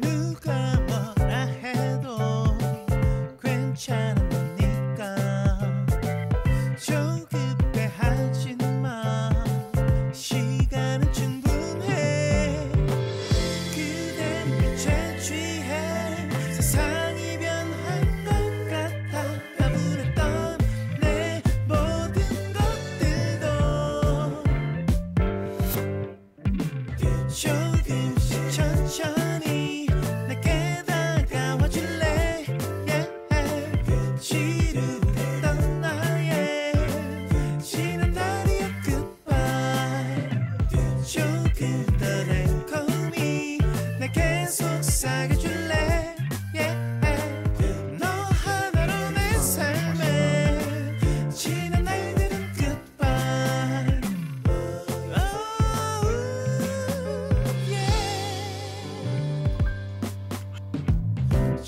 누가 뭐라 해도 괜찮아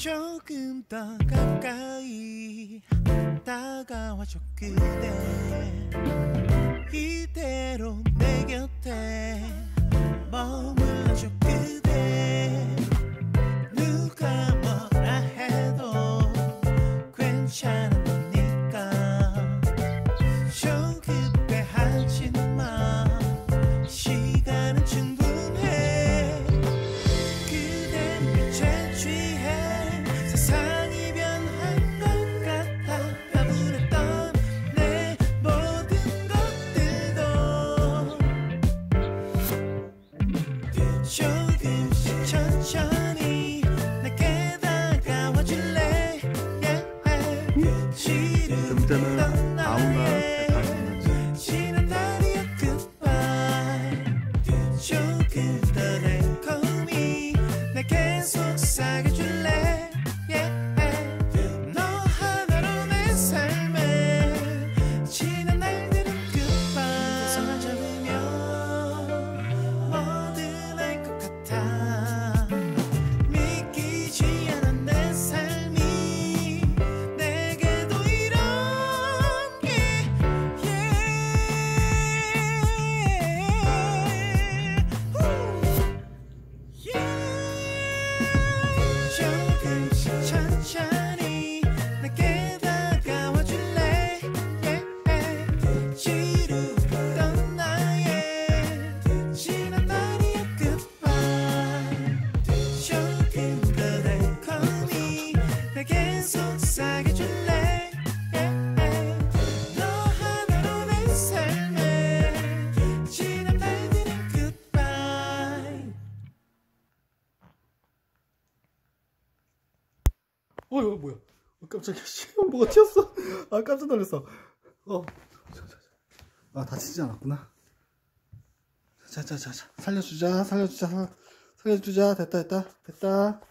조금 더 가까이 다가와줘 그대 이대로 내 곁에 머물러줘 그대 누가 뭐라 해도 괜찮아 조금씩 천천히 내게 다가와줄래 지루했던 나의 지난 날의 goodbye 조금 더 달콤히 내게 속삭여줄래 너 하나로 내 삶에 지난 날들은 goodbye 손만 잡으면 뭐든 알 것 같아 어휴 뭐야 깜짝이야 뭐가 튀었어 아 깜짝 놀랐어 아 다치지 않았구나 자자자자 살려주자 됐다